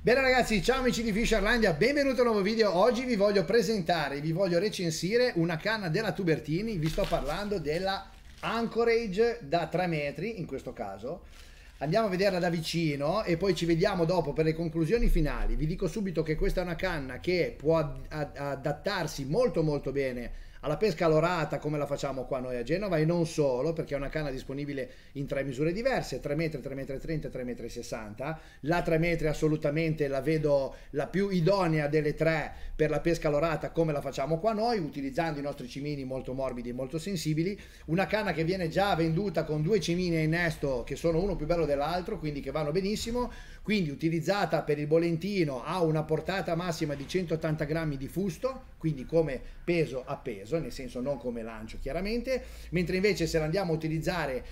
Bene ragazzi, ciao amici di Fisherlandia, benvenuti a un nuovo video. Oggi vi voglio presentare, vi voglio recensire una canna della Tubertini. Vi sto parlando della Anchorage da 3 metri in questo caso. Andiamo a vederla da vicino e poi ci vediamo dopo per le conclusioni finali. Vi dico subito che questa è una canna che può adattarsi molto bene alla pesca all'orata come la facciamo qua noi a Genova, e non solo, perché è una canna disponibile in 3 misure diverse: 3 metri, 3 metri e 30 e 3 metri e 60. La 3 metri assolutamente la vedo la più idonea delle 3 per la pesca all'orata come la facciamo qua noi, utilizzando i nostri cimini molto morbidi e molto sensibili. Una canna che viene già venduta con 2 cimini a innesto che sono uno più bello dell'altro, quindi che vanno benissimo, quindi utilizzata per il Bolentino. Ha una portata massima di 180 grammi di fusto, quindi come peso a peso, nel senso non come lancio chiaramente, mentre invece se la andiamo a utilizzare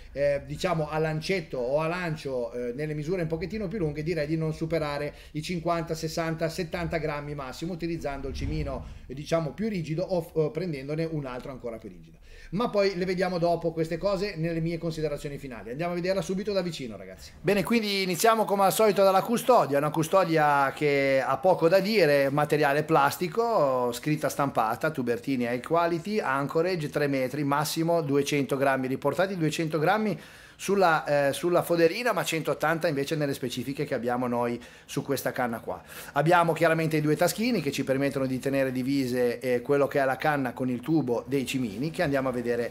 diciamo a lancetto o a lancio nelle misure un pochettino più lunghe, direi di non superare i 50, 60, 70 grammi massimo, utilizzando il cimino diciamo più rigido o prendendone un altro ancora più rigido. Ma poi le vediamo dopo queste cose nelle mie considerazioni finali. Andiamo a vederla subito da vicino ragazzi. Bene, quindi iniziamo come al solito dalla custodia, una custodia che ha poco da dire, materiale plastico, scritta stampata, Tubertini ai quali Anchorage 3 metri, massimo 200 grammi, riportati 200 grammi sulla foderina, ma 180 invece nelle specifiche che abbiamo noi su questa canna qua. Abbiamo chiaramente i 2 taschini che ci permettono di tenere divise quello che è la canna con il tubo dei cimini, che andiamo a vedere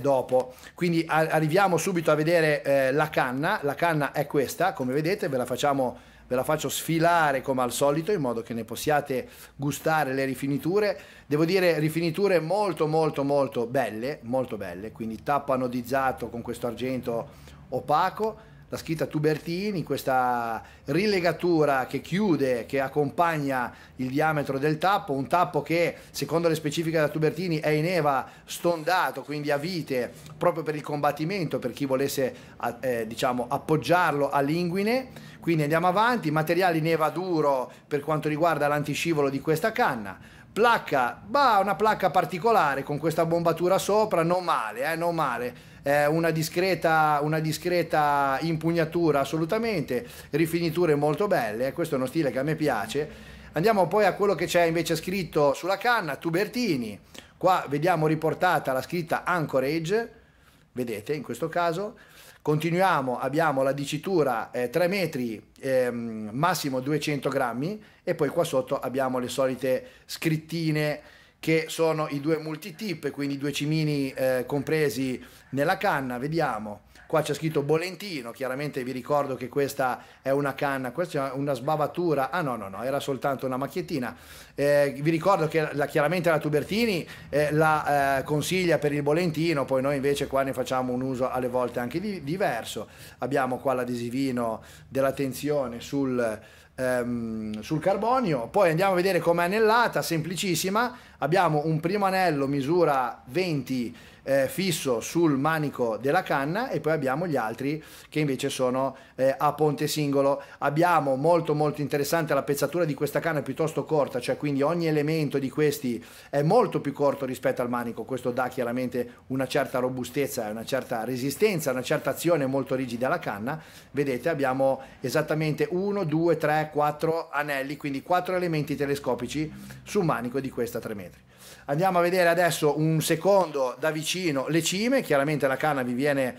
dopo. Quindi arriviamo subito a vedere la canna. La canna è questa, come vedete, ve la faccio sfilare come al solito in modo che ne possiate gustare le rifiniture. Devo dire rifiniture molto belle, quindi tappo anodizzato con questo argento opaco, la scritta Tubertini, questa rilegatura che chiude, che accompagna il diametro del tappo, un tappo che secondo le specifiche della Tubertini è in eva stondato, quindi a vite, proprio per il combattimento, per chi volesse diciamo appoggiarlo all'inguine. Quindi andiamo avanti, materiali in eva duro per quanto riguarda l'antiscivolo di questa canna. Placca, una placca particolare con questa bombatura sopra, non male, non male. Una discreta impugnatura assolutamente, rifiniture molto belle, questo è uno stile che a me piace. Andiamo poi a quello che c'è invece scritto sulla canna, Tubertini. Qua vediamo riportata la scritta Anchorage, vedete in questo caso. Continuiamo, abbiamo la dicitura 3 metri, massimo 200 grammi, e poi qua sotto abbiamo le solite scrittine che sono i 2 multitip, quindi i 2 cimini compresi nella canna. Vediamo, qua c'è scritto Bolentino, chiaramente vi ricordo che questa è una canna, questa è una sbavatura, no, era soltanto una macchiettina. Vi ricordo che chiaramente la Tubertini la consiglia per il Bolentino, poi noi invece qua ne facciamo un uso alle volte anche diverso. Abbiamo qua l'adesivino della tensione sul carbonio. Poi andiamo a vedere com'è anellata, semplicissima. Abbiamo un primo anello misura 20 fisso sul manico della canna, e poi abbiamo gli altri che invece sono a ponte singolo. Abbiamo molto interessante la pezzatura di questa canna, è piuttosto corta, cioè quindi ogni elemento di questi è molto più corto rispetto al manico. Questo dà chiaramente una certa robustezza, una certa resistenza, una certa azione molto rigida alla canna. Vedete, abbiamo esattamente 1, 2, 3, 4 anelli, quindi 4 elementi telescopici sul manico di questa 3 metri. Andiamo a vedere adesso un secondo da vicino le cime. Chiaramente la canna vi viene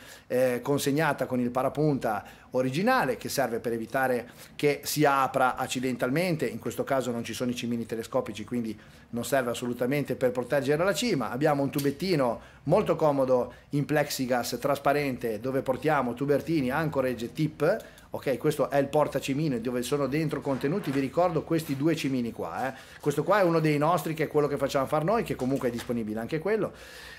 consegnata con il parapunta originale, che serve per evitare che si apra accidentalmente. In questo caso non ci sono i cimini telescopici, quindi non serve assolutamente per proteggere la cima. Abbiamo un tubettino molto comodo in plexigas trasparente dove portiamo Tubertini Anchorage Tip. Ok, questo è il portacimino dove sono dentro contenuti, vi ricordo, questi 2 cimini qua. Questo qua è uno dei nostri, che è quello che facciamo far noi, che comunque è disponibile anche quello.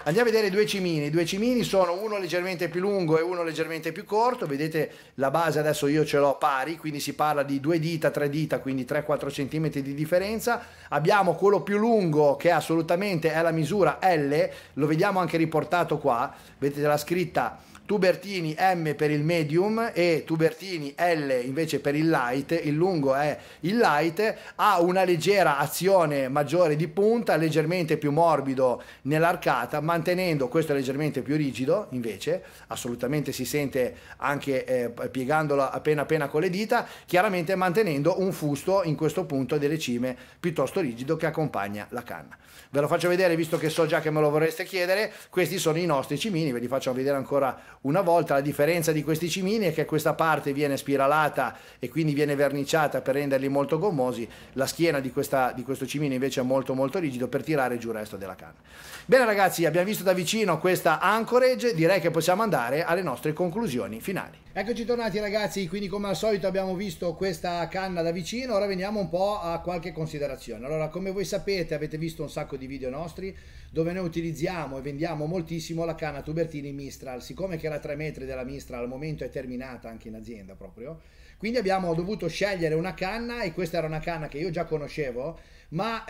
Andiamo a vedere i 2 cimini. I 2 cimini sono uno leggermente più lungo e uno leggermente più corto. Vedete la base, adesso io ce l'ho pari, quindi si parla di 2 dita, 3 dita, quindi 3-4 cm di differenza. Abbiamo quello più lungo che assolutamente è la misura L, lo vediamo anche riportato qua, vedete la scritta Tubertini M per il medium e Tubertini L invece per il light, il lungo è il light, ha una leggera azione maggiore di punta, leggermente più morbido nell'arcata, mantenendo questo è leggermente più rigido invece, assolutamente si sente anche piegandolo appena con le dita, chiaramente mantenendo un fusto in questo punto delle cime piuttosto rigido che accompagna la canna. Ve lo faccio vedere visto che so già che me lo vorreste chiedere, questi sono i nostri cimini, ve li faccio vedere ancora una volta. La differenza di questi cimini è che questa parte viene spiralata e quindi viene verniciata per renderli molto gommosi, la schiena di questo cimino invece è molto rigido per tirare giù il resto della canna. Bene ragazzi, abbiamo visto da vicino questa Anchorage, direi che possiamo andare alle nostre conclusioni finali. Eccoci tornati ragazzi, quindi come al solito abbiamo visto questa canna da vicino, ora veniamo un po' a qualche considerazione. Allora, come voi sapete, avete visto un sacco di video nostri dove noi utilizziamo e vendiamo moltissimo la canna Tubertini Mistral, siccome che la 3 metri della Mistral al momento è terminata anche in azienda proprio, quindi abbiamo dovuto scegliere una canna e questa era una canna che io già conoscevo, ma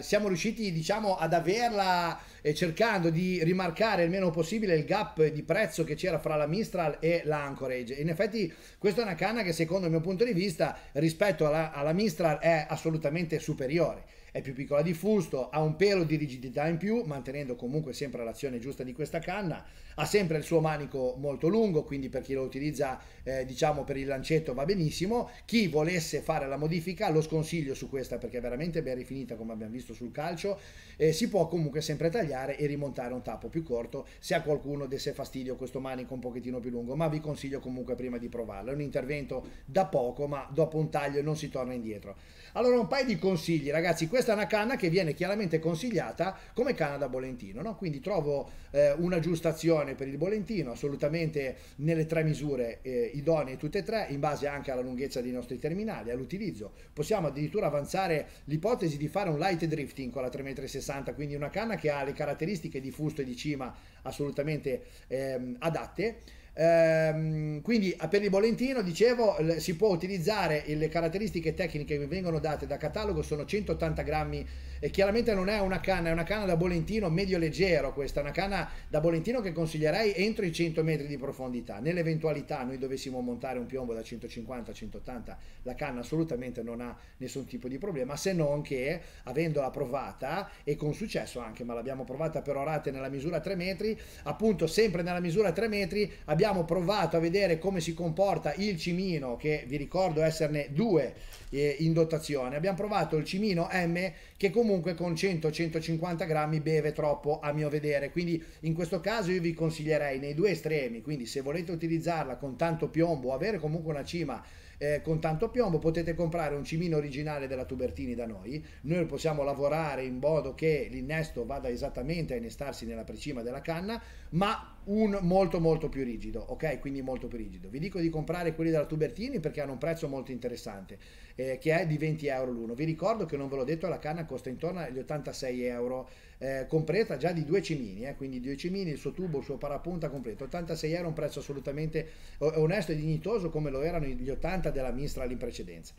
siamo riusciti diciamo ad averla cercando di rimarcare il meno possibile il gap di prezzo che c'era fra la Mistral e la Anchorage. In effetti questa è una canna che secondo il mio punto di vista rispetto alla Mistral è assolutamente superiore, è più piccola di fusto, ha un pelo di rigidità in più, mantenendo comunque sempre l'azione giusta di questa canna, ha sempre il suo manico molto lungo, quindi per chi lo utilizza diciamo per il lancetto va benissimo. Chi volesse fare la modifica lo sconsiglio su questa perché è veramente ben rifinita come abbiamo visto sul calcio, si può comunque sempre tagliare e rimontare un tappo più corto se a qualcuno desse fastidio questo manico un pochettino più lungo, ma vi consiglio comunque prima di provarlo, è un intervento da poco ma dopo un taglio non si torna indietro. Allora un paio di consigli ragazzi, questa è una canna che viene chiaramente consigliata come canna da Bolentino, no? Quindi trovo una giustazione per il Bolentino assolutamente nelle tre misure idonee tutte e tre, in base anche alla lunghezza dei nostri terminali, all'utilizzo. Possiamo addirittura avanzare l'ipotesi di fare un light drifting con la 3,60 m, quindi una canna che ha le caratteristiche di fusto e di cima assolutamente adatte. Quindi per il Bolentino dicevo si può utilizzare, le caratteristiche tecniche che vengono date da catalogo sono 180 grammi, e chiaramente non è una canna, è una canna da Bolentino medio leggero, questa è una canna da Bolentino che consiglierei entro i 100 metri di profondità. Nell'eventualità noi dovessimo montare un piombo da 150 a 180, la canna assolutamente non ha nessun tipo di problema, se non che avendola provata e con successo anche, ma l'abbiamo provata per orate nella misura 3 metri, appunto sempre nella misura 3 metri abbiamo provato a vedere come si comporta il cimino, che vi ricordo esserne 2 in dotazione. Abbiamo provato il cimino M che comunque con 100-150 grammi beve troppo a mio vedere, quindi in questo caso io vi consiglierei nei due estremi, quindi se volete utilizzarla con tanto piombo, avere comunque una cima con tanto piombo, potete comprare un cimino originale della Tubertini da noi possiamo lavorare in modo che l'innesto vada esattamente a innestarsi nella precima della canna, ma un molto più rigido, ok? Quindi molto più rigido. Vi dico di comprare quelli della Tubertini perché hanno un prezzo molto interessante che è di 20 euro l'uno. Vi ricordo che non ve l'ho detto, la canna costa intorno agli 86 euro completa già di 2 cimini, quindi 2 cimini, il suo tubo, il suo parapunta completo, 86 euro, un prezzo assolutamente onesto e dignitoso come lo erano gli 80 della Mistral in precedenza.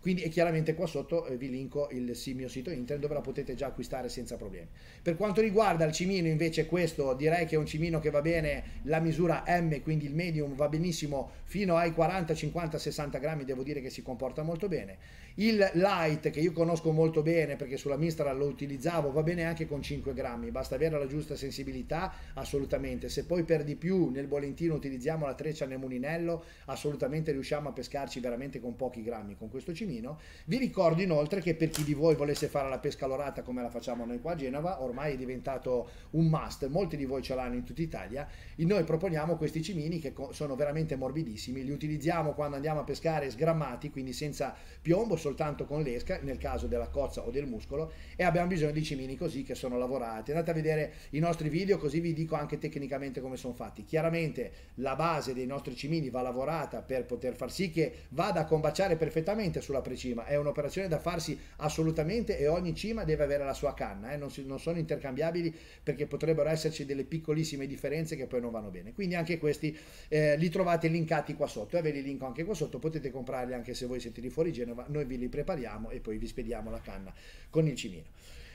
Quindi e chiaramente qua sotto vi linko il mio sito internet dove la potete già acquistare senza problemi. Per quanto riguarda il cimino invece, questo direi che è un cimino che va bene la misura M, quindi il medium va benissimo fino ai 40, 50, 60 grammi, devo dire che si comporta molto bene. Il light che io conosco molto bene perché sulla Mistral lo utilizzavo va bene anche con 5 grammi, basta avere la giusta sensibilità assolutamente. Se poi per di più nel Bolentino utilizziamo la treccia nel mulinello assolutamente riusciamo a pescarci veramente con pochi grammi con questo cimino. Vi ricordo inoltre che per chi di voi volesse fare la pesca all'orata come la facciamo noi qua a Genova, ormai è diventato un must, molti di voi ce l'hanno in tutta Italia, e noi proponiamo questi cimini che sono veramente morbidissimi, li utilizziamo quando andiamo a pescare sgrammati, quindi senza piombo, soltanto con l'esca nel caso della cozza o del muscolo, e abbiamo bisogno di cimini così che sono lavorati. Andate a vedere i nostri video così vi dico anche tecnicamente come sono fatti. Chiaramente la base dei nostri cimini va lavorata per poter far sì che vada a combaciare perfettamente sulla precima, è un'operazione da farsi assolutamente e ogni cima deve avere la sua canna, non sono intercambiabili perché potrebbero esserci delle piccolissime differenze che poi non vanno bene. Quindi anche questi li trovate linkati qua sotto, ve li linko anche qua sotto, potete comprarli anche se voi siete di fuori Genova, noi vi li prepariamo e poi vi spediamo la canna con il cimino.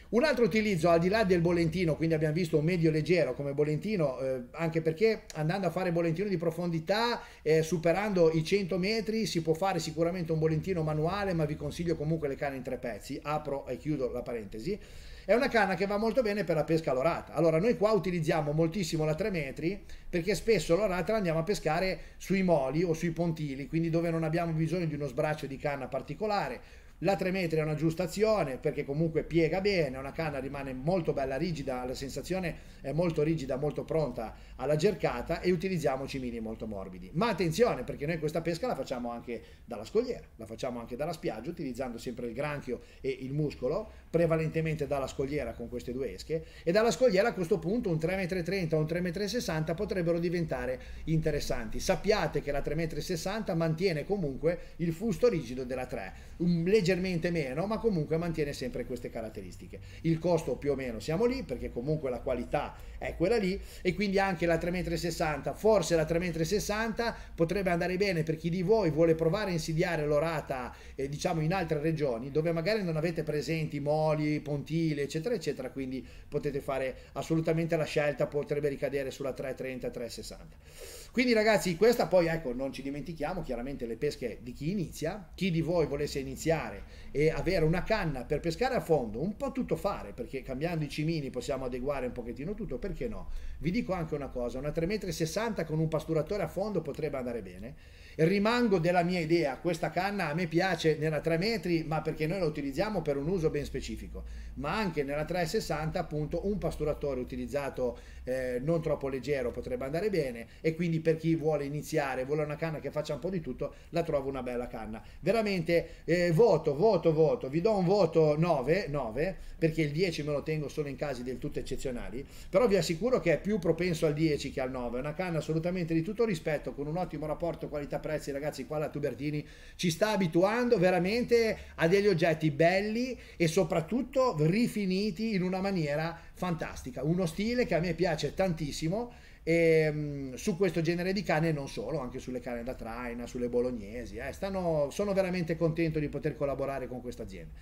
Un altro utilizzo al di là del Bolentino, quindi abbiamo visto un medio leggero come Bolentino, anche perché andando a fare Bolentino di profondità, superando i 100 metri si può fare sicuramente un Bolentino manuale, ma vi consiglio comunque le canne in tre pezzi, apro e chiudo la parentesi. È una canna che va molto bene per la pesca all'orata. Allora noi qua utilizziamo moltissimo la 3 metri perché spesso l'orata la andiamo a pescare sui moli o sui pontili, quindi dove non abbiamo bisogno di uno sbraccio di canna particolare. La 3 metri è una giusta azione perché comunque piega bene, una canna rimane molto bella rigida, la sensazione è molto rigida, molto pronta alla gercata, e utilizziamo cimini molto morbidi. Ma attenzione, perché noi questa pesca la facciamo anche dalla scogliera, la facciamo anche dalla spiaggia, utilizzando sempre il granchio e il muscolo, prevalentemente dalla scogliera con queste due esche, e dalla scogliera a questo punto un 3,30 m o un 3,60 m potrebbero diventare interessanti. Sappiate che la 3,60 m mantiene comunque il fusto rigido della 3, leggermente meno, ma comunque mantiene sempre queste caratteristiche. Il costo più o meno siamo lì, perché comunque la qualità è quella lì, e quindi anche la 3,60 m, forse la 3,60 m potrebbe andare bene per chi di voi vuole provare a insidiare l'orata, diciamo in altre regioni dove magari non avete presenti moli, pontile, eccetera eccetera, quindi potete fare assolutamente la scelta, potrebbe ricadere sulla 3,30 m, 3,60 m. Quindi ragazzi, questa poi, ecco, non ci dimentichiamo chiaramente le pesche di chi inizia. Chi di voi volesse iniziare e avere una canna per pescare a fondo, un po' tutto fare, perché cambiando i cimini possiamo adeguare un pochettino tutto, perché no? Vi dico anche una cosa, una 3,60 m con un pasturatore a fondo potrebbe andare bene. Rimango della mia idea, questa canna a me piace nella 3 metri, ma perché noi la utilizziamo per un uso ben specifico, ma anche nella 3,60 m appunto un pasturatore utilizzato non troppo leggero potrebbe andare bene, e quindi per chi vuole iniziare, vuole una canna che faccia un po' di tutto, la trovo una bella canna. Veramente voto, vi do un voto 9, perché il 10 me lo tengo solo in casi del tutto eccezionali, però vi assicuro che è più propenso al 10 che al 9, è una canna assolutamente di tutto rispetto, con un ottimo rapporto qualità prezzi. Ragazzi, qua la Tubertini ci sta abituando veramente a degli oggetti belli e soprattutto rifiniti in una maniera fantastica, uno stile che a me piace tantissimo, e su questo genere di canne non solo, anche sulle canne da traina, sulle bolognesi, sono veramente contento di poter collaborare con questa azienda.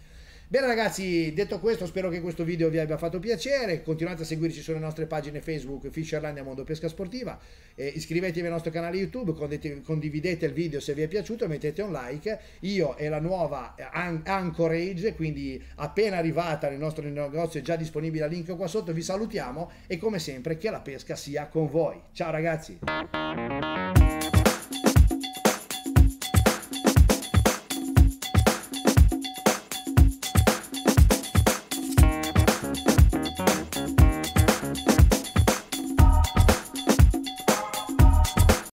Bene ragazzi, detto questo, spero che questo video vi abbia fatto piacere, continuate a seguirci sulle nostre pagine Facebook Fisherlandia Mondo Pesca Sportiva, iscrivetevi al nostro canale YouTube, condividete il video se vi è piaciuto, mettete un like. Io e la nuova Anchorage, quindi appena arrivata nel nostro negozio, è già disponibile il link qua sotto, vi salutiamo e come sempre che la pesca sia con voi. Ciao ragazzi!